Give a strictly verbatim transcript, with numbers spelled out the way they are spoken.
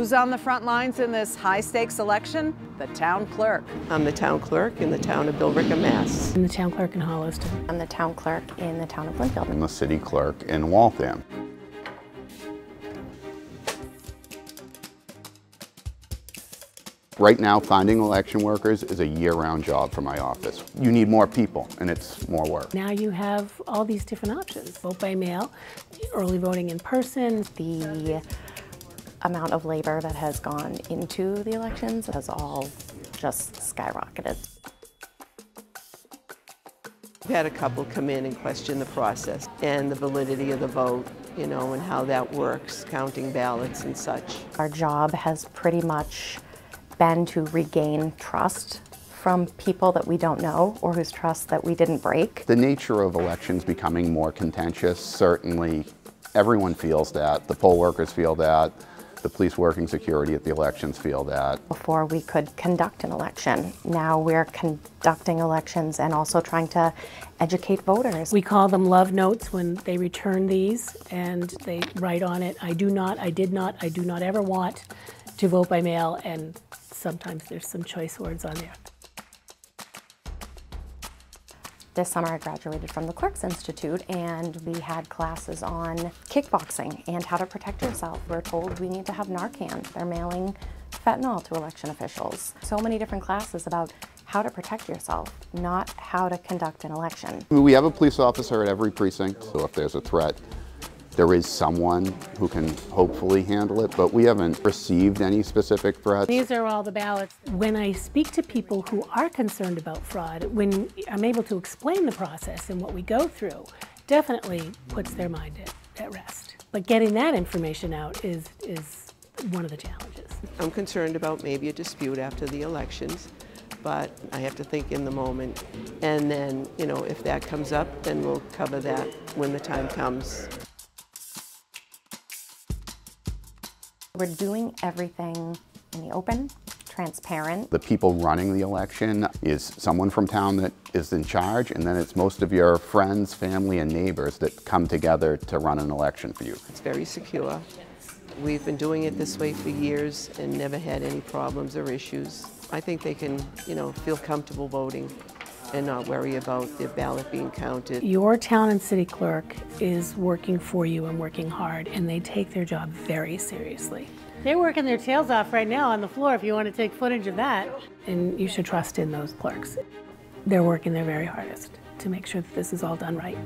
Who's on the front lines in this high-stakes election? The town clerk. I'm the town clerk in the town of Billerica, Mass. I'm the town clerk in Holliston. I'm the town clerk in the town of Lynnfield. I'm the city clerk in Waltham. Right now, finding election workers is a year-round job for my office. You need more people, and it's more work. Now you have all these different options. Vote by mail, early voting in person. The amount of labor that has gone into the elections has all just skyrocketed. We've had a couple come in and question the process and the validity of the vote, you know, and how that works, counting ballots and such. Our job has pretty much been to regain trust from people that we don't know or whose trust that we didn't break. The nature of elections becoming more contentious, certainly everyone feels that. The poll workers feel that. The police working security at the elections feel that. Before we could conduct an election, now we're conducting elections and also trying to educate voters. We call them love notes when they return these, and they write on it, I do not, I did not, I do not ever want to vote by mail, and sometimes there's some choice words on there. This summer I graduated from the Clerks Institute, and we had classes on kickboxing and how to protect yourself. We're told we need to have Narcan. They're mailing fentanyl to election officials. So many different classes about how to protect yourself, not how to conduct an election. We have a police officer at every precinct, so if there's a threat, there is someone who can hopefully handle it, but we haven't received any specific threats. These are all the ballots. When I speak to people who are concerned about fraud, when I'm able to explain the process and what we go through, definitely puts their mind at, at rest. But getting that information out is, is one of the challenges. I'm concerned about maybe a dispute after the elections, but I have to think in the moment. And then, you know, if that comes up, then we'll cover that when the time comes. We're doing everything in the open, transparent. The people running the election is someone from town that is in charge, and then it's most of your friends, family, and neighbors that come together to run an election for you. It's very secure. We've been doing it this way for years and never had any problems or issues. I think they can, you know, feel comfortable voting and not worry about their ballot being counted. Your town and city clerk is working for you and working hard, and they take their job very seriously. They're working their tails off right now on the floor if you want to take footage of that. And you should trust in those clerks. They're working their very hardest to make sure that this is all done right.